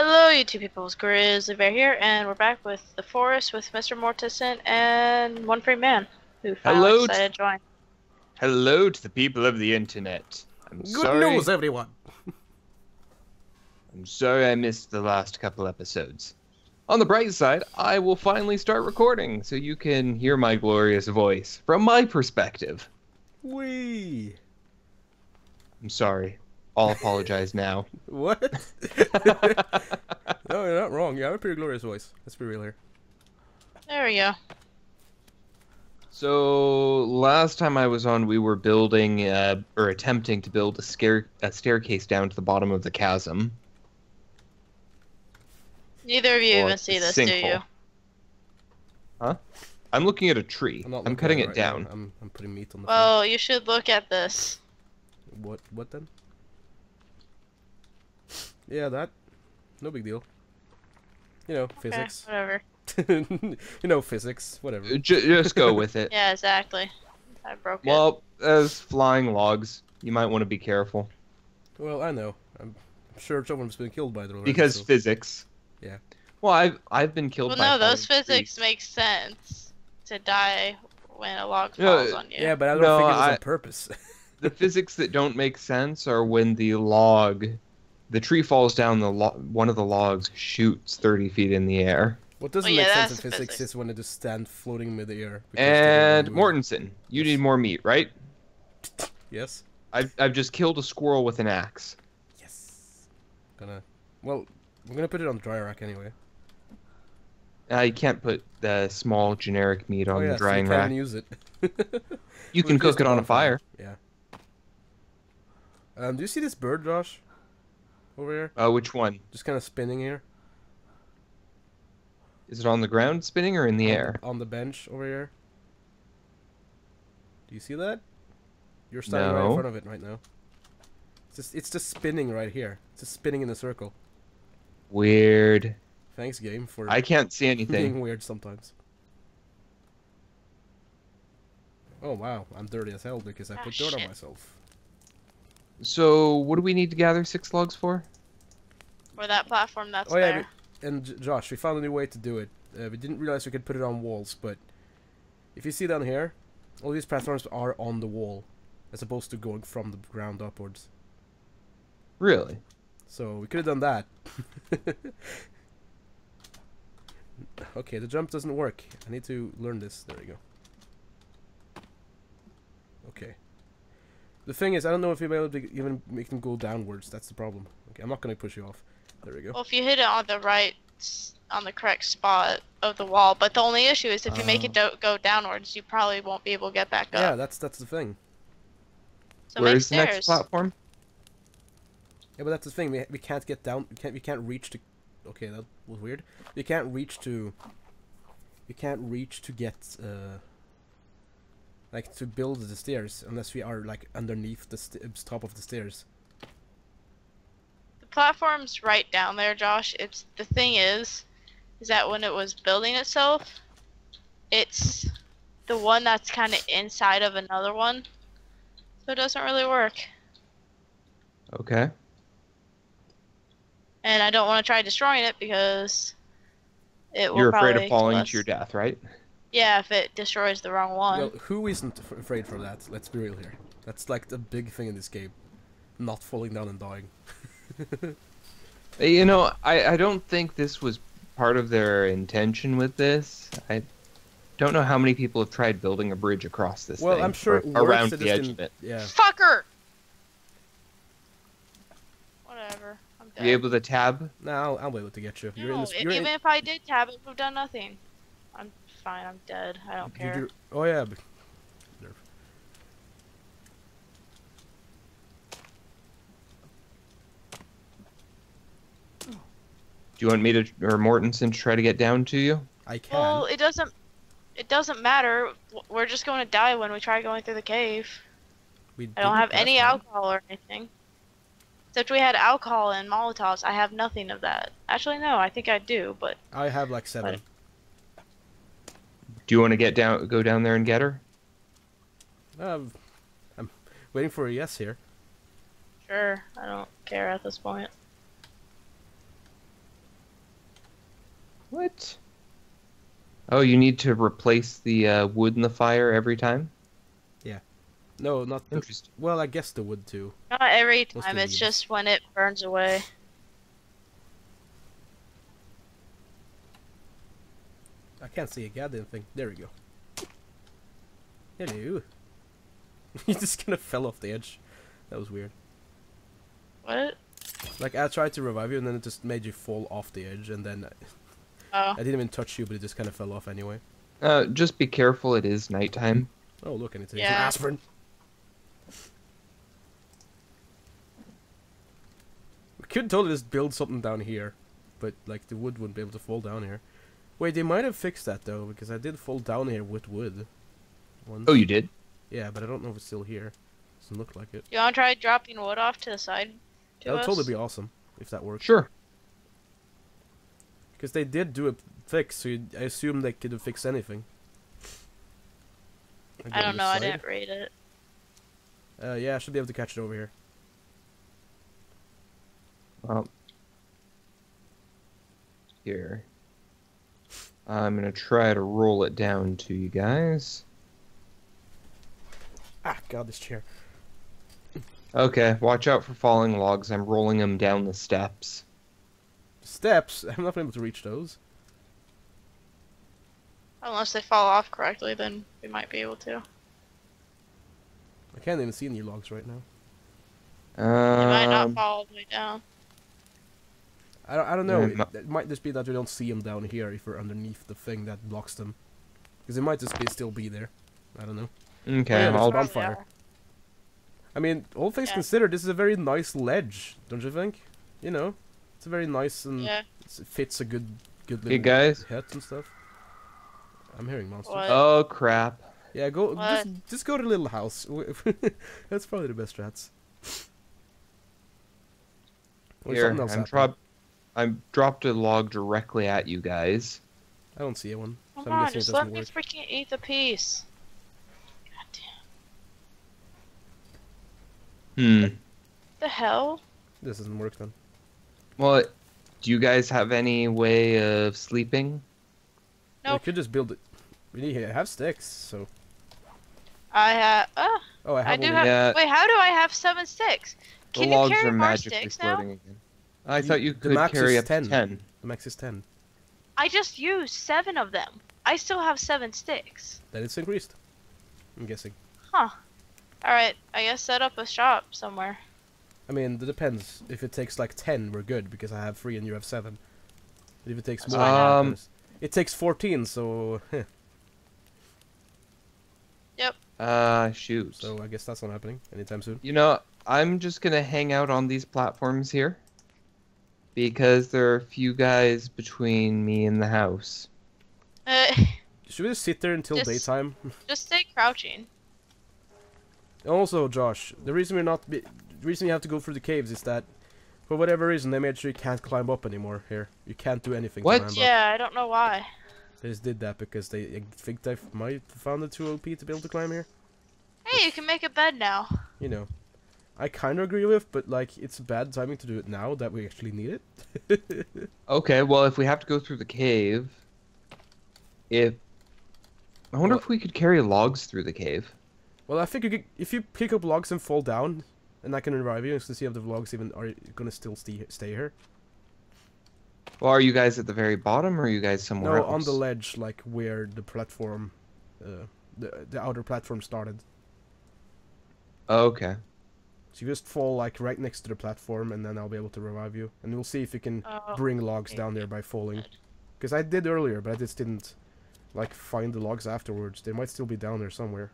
Hello YouTube people, it's Grizzly Bear here, and we're back with The Forest with Mr. Mortison and One Free Man, who finally decided to join. Hello to the people of the internet. Good news, everyone. I'm sorry I missed the last couple episodes. On the bright side, I will finally start recording, so you can hear my glorious voice from my perspective. Whee! I'm sorry. I'll apologize now. What? No, you're not wrong. You have a pretty glorious voice. Let's be real here. There we go. So last time I was on, we were building or attempting to build a staircase down to the bottom of the chasm. Neither of you even see this, do you? Huh? I'm looking at a tree. I'm cutting it down. I'm putting meat on the. Well, you should look at this. What? What then? Yeah, that. No big deal. You know, okay, physics. Whatever. You know, physics. Whatever. Just go with it. Yeah, exactly. I broke it. Well, as flying logs, you might want to be careful. Well, I know. I'm sure someone's been killed by the roller. Because physics. Yeah. Well, I've been killed by. Well, no, those physics make sense. To die when a log falls on you. Yeah, but I don't think it was on purpose. The physics that don't make sense are when the log. The tree falls down, one of the logs shoots 30 feet in the air. What doesn't make sense in physics is when it just stands floating in mid-air. And Mortensen, you need more meat, right? Yes. I've just killed a squirrel with an axe. Yes. I'm gonna put it on the dry rack anyway. You can't put the small generic meat on the drying rack. You can use it. You can cook it on a fire. Yeah. Do you see this bird, Josh? Over here? Which one? Just kind of spinning here. Is it on the ground spinning or in the air? On the bench over here. Do you see that? You're standing right in front of it right now. It's just spinning right here. It's just spinning in a circle. Weird. Thanks, game, for I can't see anything. Being weird sometimes. Oh wow, I'm dirty as hell because I put dirt on myself. So, what do we need to gather 6 logs for? For that platform that's there. And Josh, we found a new way to do it. We didn't realize we could put it on walls, but if you see down here, all these platforms are on the wall, as opposed to going from the ground upwards. Really? So, we could have done that. Okay, the jump doesn't work. I need to learn this. There we go. Okay. The thing is, I don't know if you'll be able to even make them go downwards. That's the problem. Okay, I'm not going to push you off. There we go. Well, if you hit it on the correct spot of the wall, but the only issue is if you make it go downwards, you probably won't be able to get back up. Yeah, that's the thing. So where's the next platform? Yeah, but that's the thing. We can't get down. We can't reach to. Okay, that was weird. We can't reach to. We can't reach to get. Like, to build the stairs, unless we are, like, underneath the top of the stairs. The platform's right down there, Josh. It's, the thing is that when it was building itself, it's the one that's kind of inside of another one. So it doesn't really work. Okay. And I don't want to try destroying it because it will probably... You're afraid of falling to your death, right? Yeah, if it destroys the wrong one. Well, who isn't afraid for that? Let's be real here. That's like the big thing in this game. Not falling down and dying. You know, I don't think this was part of their intention with this. I don't know how many people have tried building a bridge across this thing. Well, I'm sure it works around the edge of it. Yeah. Fucker! Whatever. I'm dead. Are you able to tab? No, I'll be able to get you. No, even if I did tab, it would have done nothing. I'm fine, I'm dead. I don't care. Oh yeah. Do you want me to, or Mortensen, to try to get down to you? I can. Well, it doesn't matter. We're just going to die when we try going through the cave. I don't have any alcohol or anything. Except we had alcohol and Molotovs. I have nothing of that. Actually, no, I think I do, but... I have like 7. But, do you want to go down there and get her? I'm waiting for a yes here. Sure, I don't care at this point. What? Oh, you need to replace the wood in the fire every time? Yeah. No, not... Interesting. Well, I guess the wood, too. Not every time. It's just when it burns away. I can't see a goddamn thing. There we go. Hello. He just kind of fell off the edge. That was weird. What? Like, I tried to revive you, and then it just made you fall off the edge, and then... Oh. I didn't even touch you, but it just kind of fell off anyway. Just be careful, it is nighttime. Oh, look, and it's an aspirin. We could totally just build something down here, but, like, the wood wouldn't be able to fall down here. Wait, they might have fixed that, though, because I did fall down here with wood. Once. Oh, you did? Yeah, but I don't know if it's still here. Doesn't look like it. You want to try dropping wood off to the side? That would totally be awesome, if that works. Sure. Because they did do a fix, so I assume they could fix anything. I don't know, I didn't read it. Yeah, I should be able to catch it over here. Well. Here. I'm gonna try to roll it down to you guys. Ah, God, this chair. Okay, watch out for falling logs. I'm rolling them down the steps. Steps? I'm not able to reach those. Unless they fall off correctly, then we might be able to. I can't even see any logs right now. They might not fall all the way down. I don't know. It might just be that we don't see them down here if we're underneath the thing that blocks them. Because it might just be still be there. I don't know. Okay, yeah, I'll bonfire. I mean, all things considered, this is a very nice ledge, don't you think? You know, it's a very nice and it fits a good little head and stuff. I'm hearing monsters. What? Oh crap! Yeah, go just go to the little house. That's probably the best strats. Here, I dropped a log directly at you guys. I don't see one. Come on, just let me freaking eat the piece. Hmm. The hell? This doesn't work then. Well, do you guys have any way of sleeping? No. Nope. We could just build it. We need to have sticks, so. I have. Oh, I have. I do have. Yeah. Wait, how do I have 7 sticks? Can you carry more sticks now? Again. I thought you could carry up to 10. The max is 10. I just used 7 of them. I still have 7 sticks. Then it's increased. I'm guessing. Huh. Alright, I guess set up a shop somewhere. I mean, it depends. If it takes like 10, we're good, because I have 3 and you have 7. But if it takes more, it takes 14, so... Yep. Shoot. So I guess that's not happening anytime soon. You know, I'm just gonna hang out on these platforms here. Because there are a few guys between me and the house. Should we just sit there until daytime? Just stay crouching. Also, Josh, the reason you have to go through the caves is that, for whatever reason, they made sure you can't climb up anymore. Here, you can't do anything. What? Yeah, I don't know why. They just did that because I think they might have found it too OP to be able to climb here. Hey, you can make a bed now. You know, I kind of agree with, but like, it's bad timing to do it now that we actually need it. Okay, well, if we have to go through the cave, I wonder if we could carry logs through the cave. Well, I think you could, if you pick up logs and fall down, and I can revive you, to see if the logs even are gonna still stay here. Well, are you guys at the very bottom, or are you guys somewhere else? No, on the ledge, like where the platform, the outer platform started. Oh, okay. So you just fall like right next to the platform, and then I'll be able to revive you, and we'll see if you can bring logs down there by falling. Because I did earlier, but I just didn't like find the logs afterwards. They might still be down there somewhere.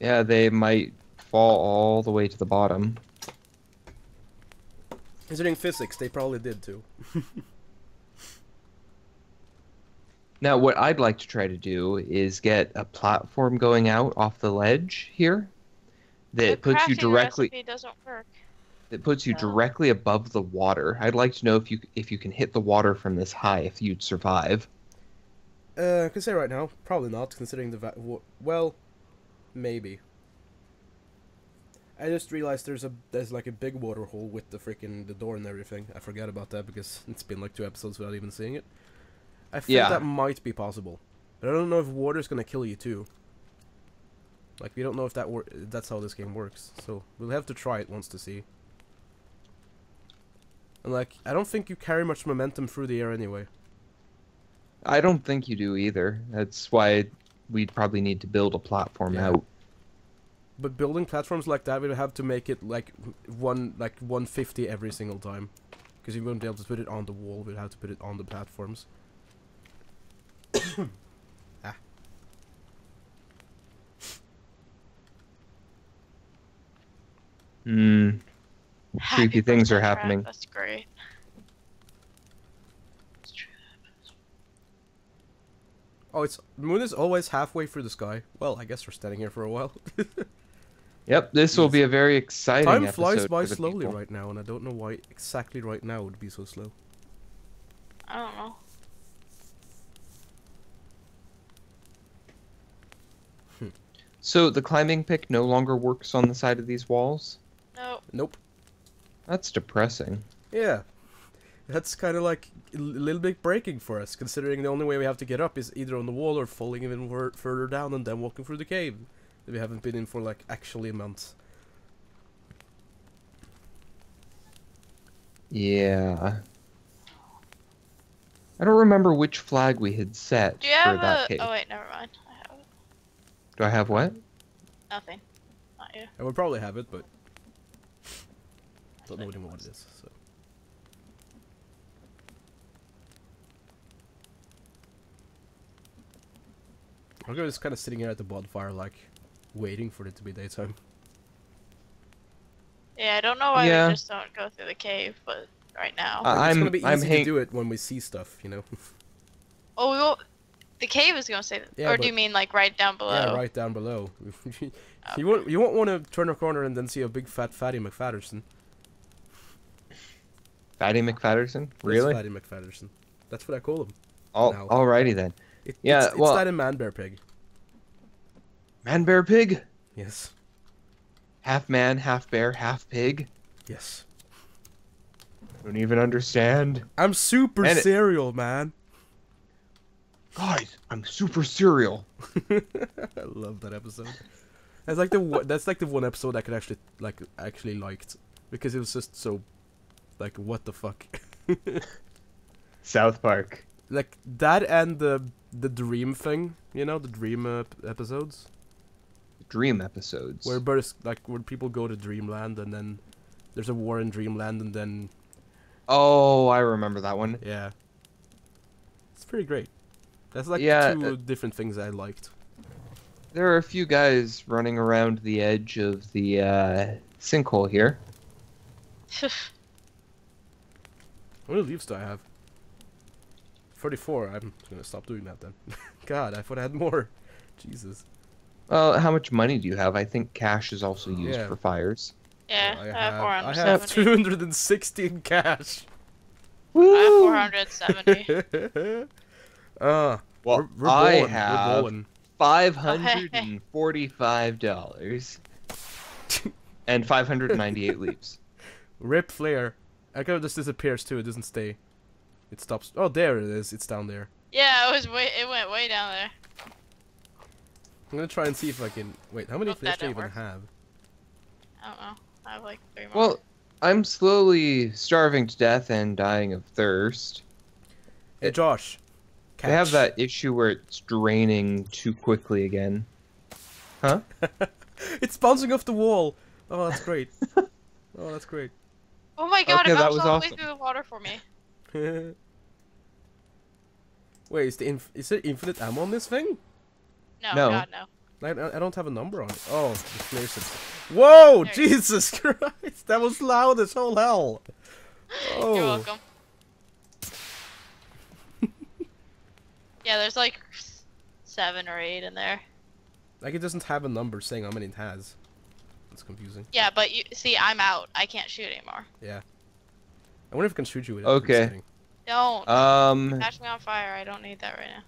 Yeah, they might fall all the way to the bottom. Considering physics, they probably did too. Now, what I'd like to try to do is get a platform going out off the ledge here that puts you directly. The crafting recipe doesn't work. That puts you directly above the water. I'd like to know if you can hit the water from this high, if you'd survive. I could say right now, probably not, considering the well, maybe. I just realized there's like a big water hole with the freaking door and everything. I forgot about that because it's been like 2 episodes without even seeing it. I think that might be possible. But I don't know if water's gonna kill you too. Like, we don't know if that's how this game works. So we'll have to try it once to see. And like, I don't think you carry much momentum through the air anyway. I don't think you do either. That's why we'd probably need to build a platform out. But building platforms like that, we'd have to make it like 150 every single time, because you wouldn't be able to put it on the wall. We'd have to put it on the platforms. Ah. Hmm. Creepy things are happening. That's great. Oh, the moon is always halfway through the sky. Well, I guess we're standing here for a while. Yep, this will be a very exciting episode. Time flies by slowly right now, and I don't know why exactly right now would be so slow. I don't know. So the climbing pick no longer works on the side of these walls? Nope. That's depressing. Yeah. That's kind of like a little bit breaking for us, considering the only way we have to get up is either on the wall or falling even further down and then walking through the cave that we haven't been in for like actually months. Yeah. I don't remember which flag we had set for that cave. Oh wait, never mind. I have it. Do I have what? Nothing. Not you. I would probably have it, but don't know anymore what it is, so. I'm just kind of sitting here at the bonfire, like, waiting for it to be daytime. Yeah, I don't know why we just don't go through the cave, but right now. It's going to be easy to do it when we see stuff, you know? Oh, we won't... The cave is going to say that. Yeah, or do you mean, like, right down below? Yeah, right down below. Okay. You won't want to turn a corner and then see a big fat Fatty McFatterson. Fatty McFatterson? Really? That's Fatty McFatterson. That's what I call him. Alrighty then. It's that in Man Bear Pig. Man Bear Pig? Yes. Half man, half bear, half pig? Yes. Don't even understand. I'm super cereal, man. Guys, I'm super cereal. I love that episode. That's like the one episode I could actually liked, because it was just so like, what the fuck. South Park. Like that and the dream thing, you know, the dream episodes. Dream episodes. Where where people go to dreamland and then there's a war in dreamland and then. Oh, I remember that one. Yeah. It's pretty great. That's like two different things I liked. There are a few guys running around the edge of the sinkhole here. How many leaves do I have? 34. I'm gonna stop doing that then. God, I thought I had more. Jesus. How much money do you have? I think cash is also used for fires. Yeah, I have 470. I have 260 in cash. Woo! I have 470. Well, I have $545 and 598 leaves. Rip Flare. I kind of just disappears too. It doesn't stay. It stops. Oh, there it is. It's down there. Yeah, it went way down there. I'm gonna try and see if I can. Wait, how many flares do you even have? I don't know. I have like 3 more. Well, I'm slowly starving to death and dying of thirst. Hey, Josh. Catch. They have that issue where it's draining too quickly again. Huh? It's bouncing off the wall. Oh, that's great. Oh, that's great. Oh my God! Okay, it bounced all the way through the water for me. Wait, is there infinite ammo on this thing? No. God, no. I don't have a number on it. Oh, the flare system. Whoa, there Jesus Christ! That was loud as all hell. Oh. You're welcome. Yeah, there's like 7 or 8 in there. Like, it doesn't have a number saying how many it has. That's confusing. Yeah, but you see, I'm out. I can't shoot anymore. Yeah. I wonder if I can shoot you with it. Okay. Don't. Catch me on fire. I don't need that right now.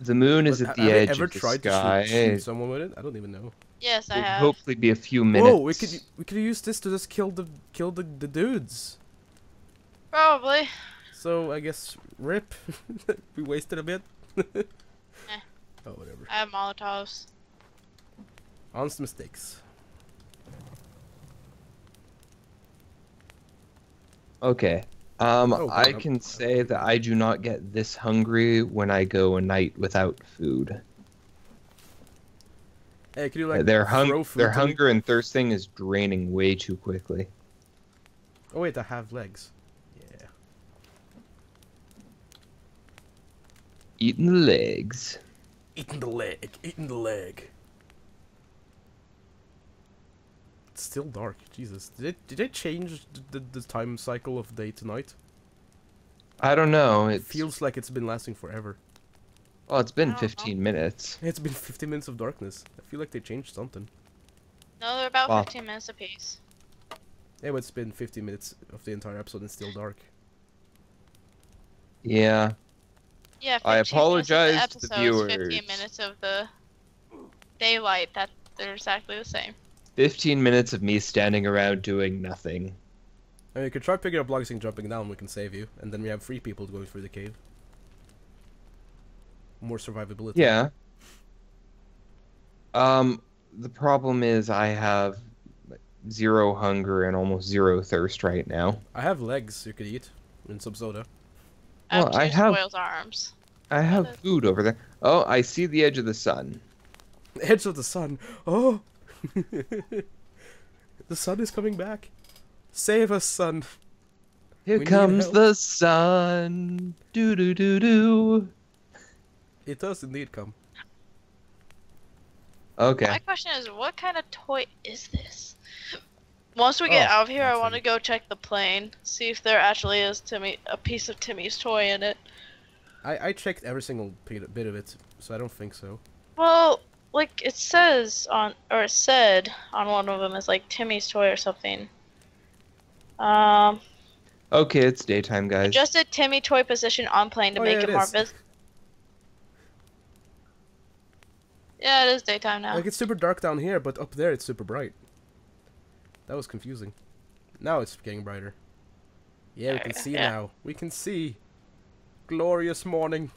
The moon is at the edge of the sky. Have you ever tried to shoot someone with it? I don't even know. Yes, I have. Hopefully, be a few minutes. Whoa, we could use this to just kill the dudes. Probably. So I guess rip. We wasted a bit. Eh. Oh whatever. I have Molotovs. Honest mistakes. Okay. I can say that I do not get this hungry when I go a night without food. Hey, can you like their hunger and thirsting is draining way too quickly. Oh wait, I have legs. Yeah. Eating the legs. Eating the leg. Eating the leg. It's still dark. Jesus, did they change the time cycle of day to night? I don't know. It feels like it's been lasting forever. Oh, it's been 15 minutes. It's been 15 minutes of darkness. I feel like they changed something. No, they're about 15 minutes apiece. Yeah, but it's been 15 minutes of the entire episode and it's still dark. Yeah. Yeah. I apologize to the viewers. 15 minutes of the daylight. That they're exactly the same. 15 minutes of me standing around doing nothing. I mean, you could try picking up logs and jumping down, we can save you. And then we have 3 people going through the cave. More survivability. Yeah. The problem is I have 0 hunger and almost 0 thirst right now. I have legs you could eat and some soda. Well, I have spoiled arms. I have food over there. Oh, I see the edge of the sun. The edge of the sun. Oh! The sun is coming back. Save us, sun. Here comes the sun. Do do do do. It does indeed come. Okay. My question is, what kind of toy is this? Once we get out of here, I want to go check the plane, see if there actually is a piece of Timmy's toy in it. I checked every single bit of it, so I don't think so. Well, like it says on, or it said on one of them, it's like Timmy's toy or something. Okay, it's daytime, guys. Adjusted Timmy toy position on plane to make it more visible. Yeah, it is daytime now. Like, it's super dark down here, but up there it's super bright. That was confusing. Now it's getting brighter. Yeah, we can see now. We can see. Glorious morning.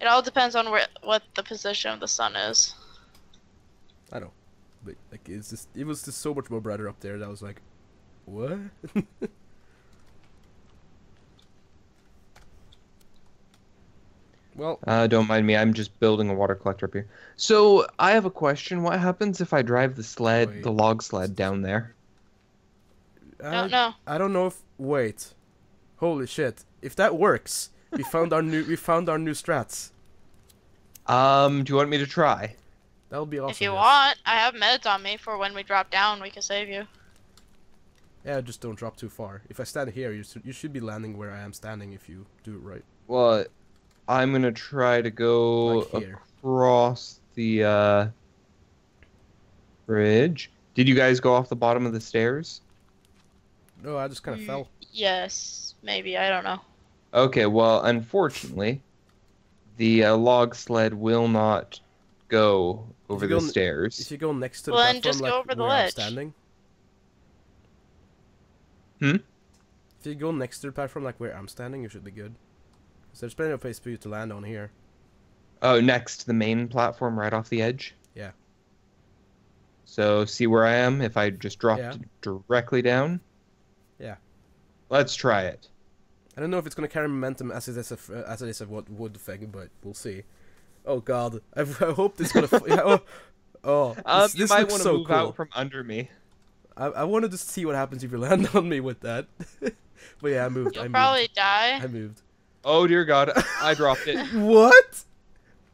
It all depends on what the position of the sun is. I know. But, like, it's just, it was just so much more brighter up there that I was like, what? Well, don't mind me. I'm just building a water collector up here. So I have a question. What happens if I drive the sled, the log sled, down there? I don't know. I don't know if. Wait. Holy shit! If that works, we found our new. We found our new strats. Do you want me to try? That would be awesome. If you want, I have meds on me for when we drop down. We can save you. Yeah, just don't drop too far. If I stand here, you should be landing where I am standing if you do it right. Well. I'm gonna try to go across the bridge. Did you guys go off the bottom of the stairs? No, I just kind of fell. Yes, maybe. I don't know. Okay, well, unfortunately, the log sled will not go over the stairs. If you go next to the platform, then just go over the ledge. Standing. Hmm? If you go next to the platform, like where I'm standing, you should be good. So there's plenty of place for you to land on here. Oh, next to the main platform right off the edge? Yeah. So, see where I am if I just dropped directly down? Yeah. Let's try it. I don't know if it's going to carry momentum as it is a wood thing, but we'll see. Oh, God. I hope this is going to... Oh, this might looks want to so move cool. out from under me. I want to just see what happens if you land on me with that. But yeah, I moved. You'll probably die. I moved. Oh dear God! I dropped it. What?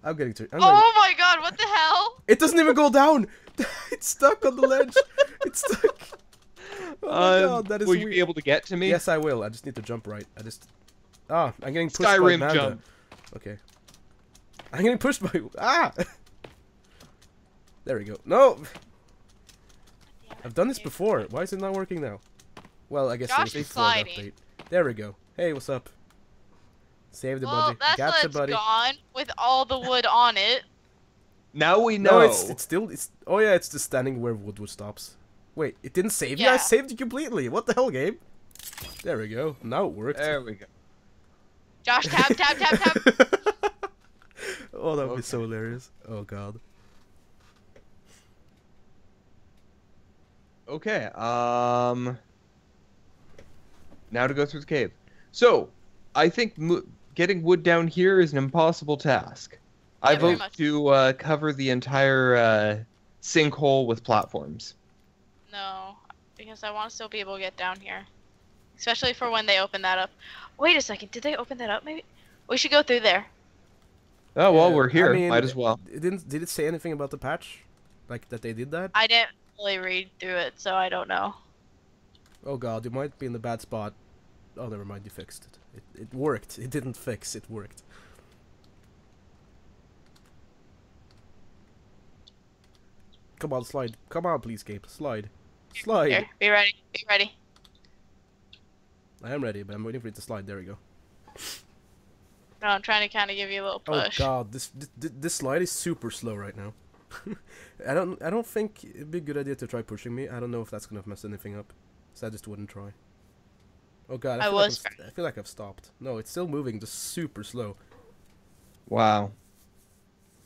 I'm getting too. Oh my God! What the hell? It doesn't even go down. It's stuck on the ledge. It's stuck. Oh my God, that is weird. Will you be able to get to me? Yes, I will. I just need to jump right. I just. Ah, I'm getting pushed by Manda. Skyrim jump. Okay. I'm getting pushed by. Ah. There we go. No. I've done this before. Why is it not working now? Well, I guess it's a slide update. There we go. Hey, what's up? Save the buddy. That's gone with all the wood on it. Now we know. No, it's still... It's, oh yeah, it's the standing where Woodward stops. Wait, it didn't save you? I saved you completely. What the hell, game? There we go. Now it worked. There we go. Josh, tab, tab, tab, tab. Oh, that would be so hilarious. Oh, God. Okay, now to go through the cave. So, I think getting wood down here is an impossible task. Yeah, I vote to cover the entire sinkhole with platforms. No, because I want to still be able to get down here. Especially for when they open that up. Wait a second, did they open that up maybe? We should go through there. Oh, well, we're here. I mean, might as well. Did it say anything about the patch? Like, that they did that? I didn't really read through it, so I don't know. Oh, God, you might be in the bad spot. Oh, never mind, you fixed it. It worked. It didn't fix, it worked. Come on, slide. Come on, please, Gabe. Slide. Slide. Here, be ready. Be ready. I am ready, but I'm waiting for it to slide. There we go. No, I'm trying to kind of give you a little push. Oh, God. This slide is super slow right now. I don't think it'd be a good idea to try pushing me. I don't know if that's going to mess anything up. So I just wouldn't try. Oh, God. I feel like I've stopped. No, it's still moving. Just super slow. Wow.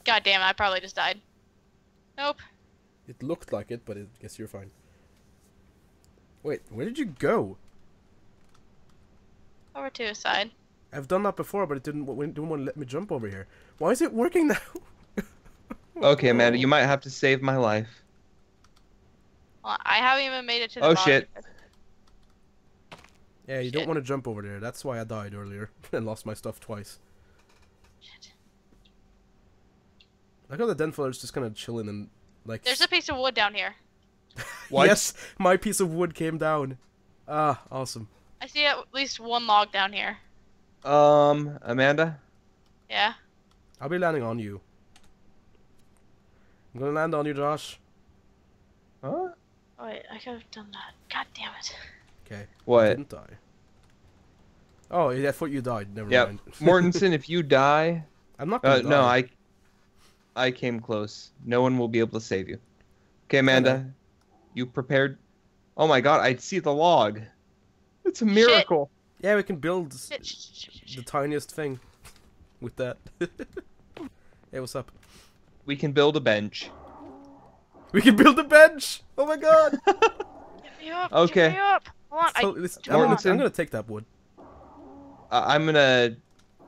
God damn it. I probably just died. Nope. It looked like it, but I guess you're fine. Wait, where did you go? Over to his side. I've done that before, but it didn't want to let me jump over here. Why is it working now? Okay, Amanda, you might have to save my life. Well, I haven't even made it to the bottom. Shit. Yeah, you don't want to jump over there. That's why I died earlier and lost my stuff twice. Shit. I got the den fellers just kind of chilling and... Like, there's a piece of wood down here. What? Yes, my piece of wood came down. Ah, awesome. I see at least one log down here. Amanda? Yeah? I'll be landing on you. I'm gonna land on you, Josh. Huh? Oh, wait, I could have done that. God damn it. Okay. What? I didn't die. Oh, I thought you died. Never mind. Mortensen, if you die... I'm not gonna die. No, I came close. No one will be able to save you. Okay, Amanda. You prepared? Oh my God, I see the log. It's a miracle. Shit. Yeah, we can build the tiniest thing with that. Hey, what's up? We can build a bench. We can build a bench! Oh my God! Get me up, okay. Get me up. I'm gonna take that wood. I'm gonna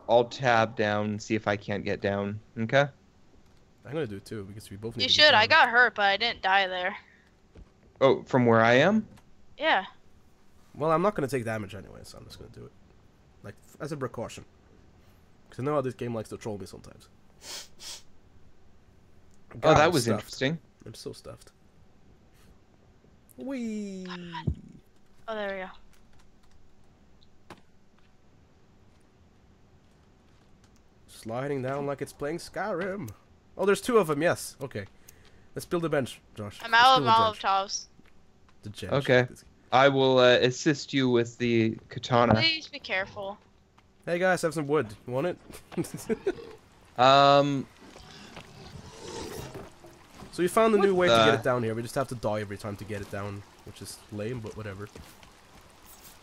alt tab down and see if I can't get down. Okay? I'm gonna do it too, because we both need to. You should, I got hurt, but I didn't die there. Oh, from where I am? Yeah. Well, I'm not gonna take damage anyway, so I'm just gonna do it. Like, as a precaution. Because I know how this game likes to troll me sometimes. God, oh, that was interesting. I'm so stuffed. Whee! Oh, there we go. Sliding down like it's playing Skyrim. Oh, there's two of them, yes. Okay. Let's build a bench, Josh. I'm out of Molotovs. Okay. I will assist you with the katana. Please be careful. Hey guys, I have some wood. You want it? So we found a new way to get it down here. We just have to die every time to get it down, which is lame, but whatever.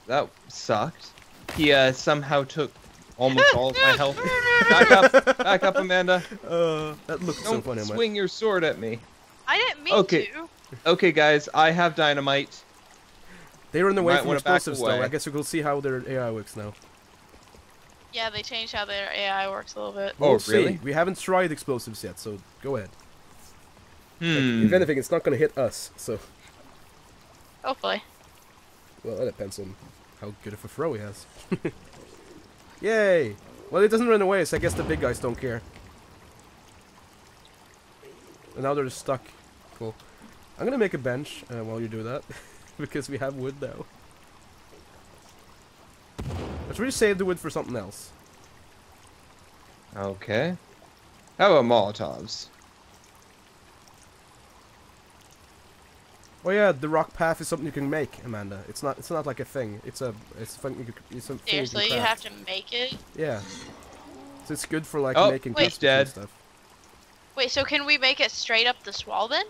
That sucked. He somehow took... almost all of my health. Back up, Amanda. That looks so funny. Don't swing your sword at me. I didn't mean to. Okay, guys, I have dynamite. They were in the way from explosives, though. I guess we'll see how their AI works now. Yeah, they changed how their AI works a little bit. Oh, really? We haven't tried explosives yet, so go ahead. Hmm. Like, if anything, it's not going to hit us, so... Hopefully. Well, that depends on how good of a throw he has. Yay! Well, it doesn't run away, so I guess the big guys don't care. And now they're just stuck. Cool. I'm gonna make a bench while you do that, because we have wood now. Let's really save the wood for something else. Okay. How about Molotovs? Oh yeah, the rock path is something you can make, Amanda. It's not like a thing. It's a thing. Seriously, you have to make it. Yeah. So it's good for like making crafts and stuff. Wait, so can we make it straight up this wall then?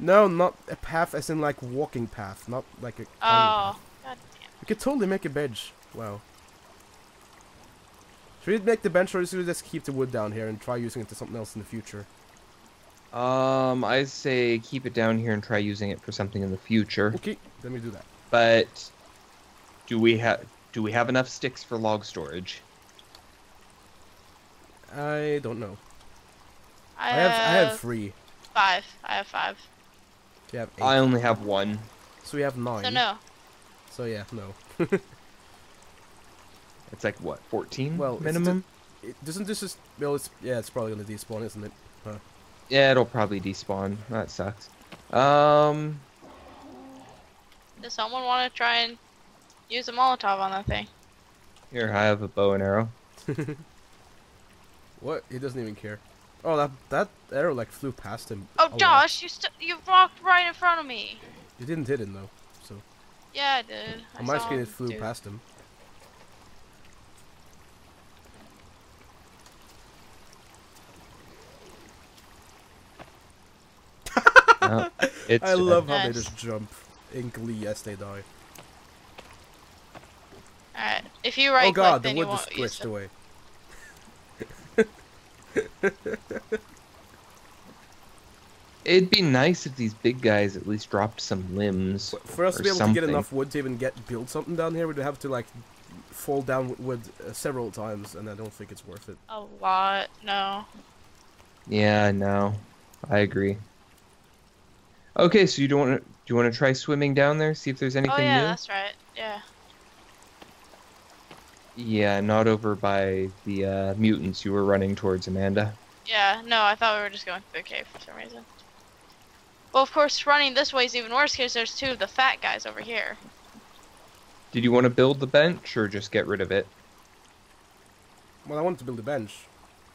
No, not a path as in like walking path, not like a... Oh, god damn. We could totally make a bench. Wow. Should we make the bench or should we just keep the wood down here and try using it to something else in the future? I say keep it down here and try using it for something in the future. Okay, let me do that. But do we have enough sticks for log storage? I don't know. I have 3. 5. I have 5. You have 8. I only have 1. So we have 9. So no. So yeah, no. It's like what, 14? Well, minimum. Doesn't this just? Well, it's, yeah, it's probably gonna despawn, isn't it? Huh. Yeah, it'll probably despawn. That sucks. Does someone want to try and use a Molotov on that thing? Here, I have a bow and arrow. What? He doesn't even care. Oh, that arrow like flew past him. Oh, Josh, you walked right in front of me. You didn't hit him though, so. Yeah, I did. On my screen, it flew past him. No, I love how they just jump in glee as they die. Alright, if you right click, oh god, the wood just glitched away. It'd be nice if these big guys at least dropped some limbs. For us to be able to get enough wood to even build something down here, we'd have to like fall down with wood several times, and I don't think it's worth it. A lot, no. Yeah, no, I agree. Okay, so do you want to try swimming down there, see if there's anything new? Oh yeah, that's right. Yeah. Yeah, not over by the mutants you were running towards, Amanda. Yeah, no, I thought we were just going through the cave for some reason. Well, of course, running this way is even worse because there's 2 of the fat guys over here. Did you want to build the bench or just get rid of it? Well, I wanted to build a bench,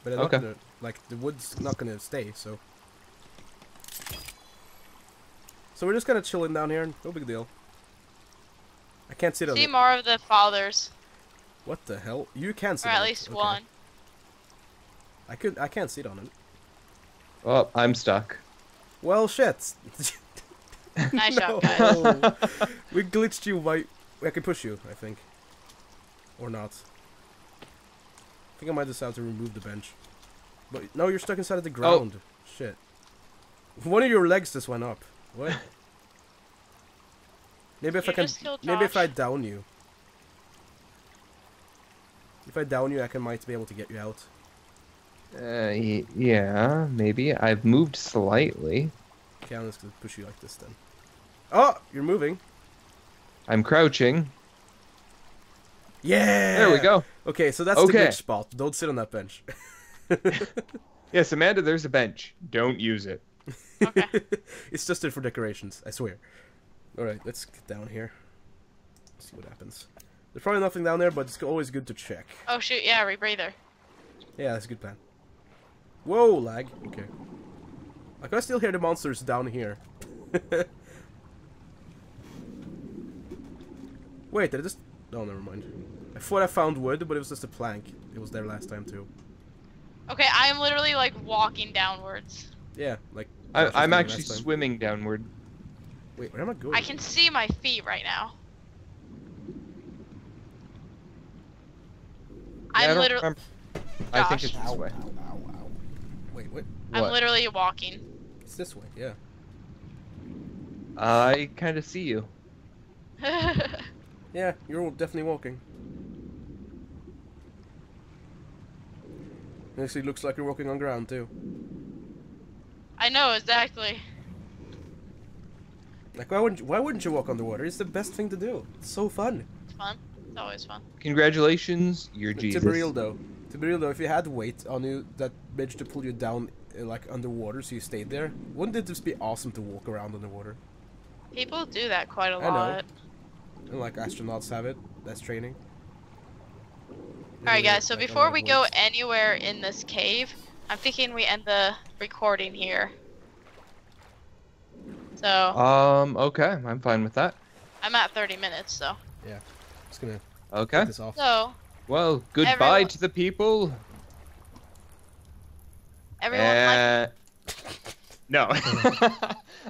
but I'm not gonna, like the wood's not going to stay, so. So we're just kind of chilling down here, no big deal. I can't sit on it. See more of the fathers. What the hell? You can't sit on it. Or at least one. I can't sit on it. Oh, I'm stuck. Well, shit. Nice shot, guys. We glitched you by... I can push you, I think. Or not. I think I might just have to remove the bench. But no, you're stuck inside of the ground. Oh. Shit. One of your legs just went up. What? Maybe if I down you. If I down you, I might be able to get you out. Yeah, maybe. I've moved slightly. Okay, I'm just gonna push you like this then. Oh, you're moving. I'm crouching. Yeah. There we go. Okay, so that's the bench spot. Don't sit on that bench. Yes, Amanda, there's a bench. Don't use it. Okay. It's just there for decorations, I swear. Alright, let's get down here. Let's see what happens. There's probably nothing down there, but it's always good to check. Oh shoot, yeah, rebreather. Yeah, that's a good plan. Whoa, lag. Okay. I can still hear the monsters down here. Wait, did I just... Oh, never mind. I thought I found wood, but it was just a plank. It was there last time, too. Okay, I'm literally, like, walking downwards. Yeah, like... I'm actually swimming downward. Wait, where am I going? I can see my feet right now. Yeah, I'm literally... I think it's this way. Ow. Wait, what? I'm literally walking. It's this way, yeah. I kind of see you. Yeah, you're definitely walking. It actually looks like you're walking on ground, too. I know, exactly. Like, why wouldn't you walk underwater? It's the best thing to do. It's so fun. It's fun. It's always fun. Congratulations, you're Jesus. To be real, though. If you had weight on you, that bitch to pull you down, like, underwater, so you stayed there, wouldn't it just be awesome to walk around underwater? People do that quite a lot. I know. And, like, astronauts have it. That's training. Alright, guys, so like, before we go anywhere in this cave... I'm thinking we end the recording here. So. Okay, I'm fine with that. I'm at 30 minutes, so. Yeah. Just gonna. Okay. Take this off. So. Well, goodbye to the people. Everyone. No.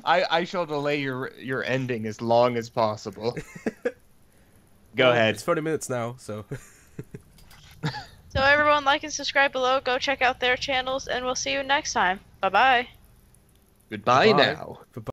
I shall delay your ending as long as possible. Go ahead. It's 40 minutes now, so. So everyone, like and subscribe below. Go check out their channels, and we'll see you next time. Bye-bye. Goodbye now. Bye-bye.